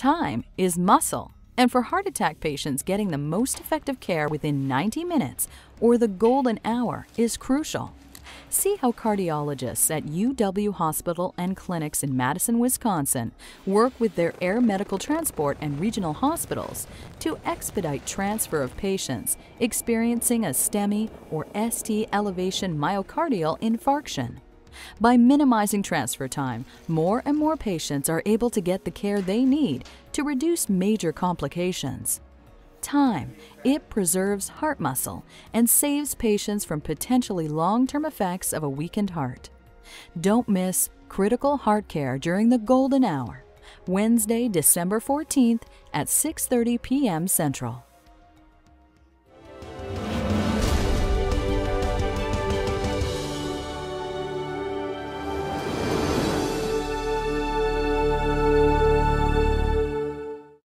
time is muscle. And for heart attack patients, getting the most effective care within 90 minutes or the golden hour is crucial. See how cardiologists at UW Hospital and Clinics in Madison, Wisconsin work with their air medical transport and regional hospitals to expedite transfer of patients experiencing a STEMI or ST elevation myocardial infarction. By minimizing transfer time, more and more patients are able to get the care they need to reduce major complications. Time. It preserves heart muscle and saves patients from potentially long-term effects of a weakened heart. Don't miss critical heart care during the golden hour, Wednesday, December 14th at 6:30 p.m. Central.